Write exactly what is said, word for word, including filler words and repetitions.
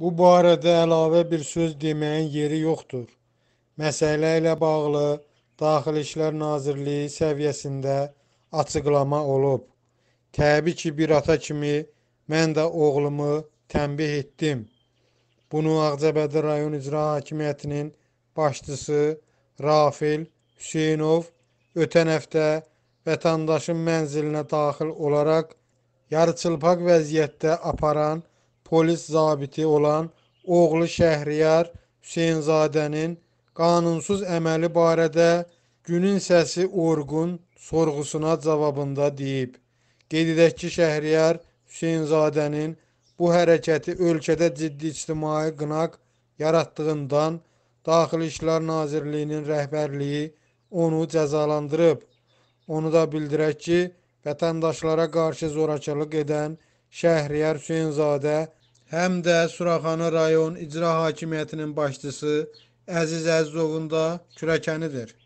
Bu barədə əlavə bir söz deməyin yeri yoxdur. Məsələ ilə bağlı Daxili İşlər Nazirliyi səviyyəsində açıqlama olub. Təbii ki, bir ata kimi mən də oğlumu tənbih etdim. Bunu Ağcəbədi rayon icra hakimiyyətinin başçısı Rafil Hüseynov ötən həftə vətəndaşın mənzilinə daxil olaraq yarıçılpaq vəziyyətdə aparan polis zabiti olan oğlu Şəhriyar Hüseynzadənin qanunsuz əməli barədə günün səsi orqun sorğusuna cavabında deyib. Qeyd edək ki, Şəhriyar Hüseynzadənin bu hərəkəti ölkədə ciddi ictimai qınaq yaratdığından Daxili İşlər Nazirliyinin rəhbərliyi onu cəzalandırıb. Onu da bildirək ki, vətəndaşlara qarşı zorakılıq edən Şəhriyar Hüseynzadə həm də Suraxana rayon icra hakimiyyətinin başçısı Əziz Əzizovun da kürəkənidir.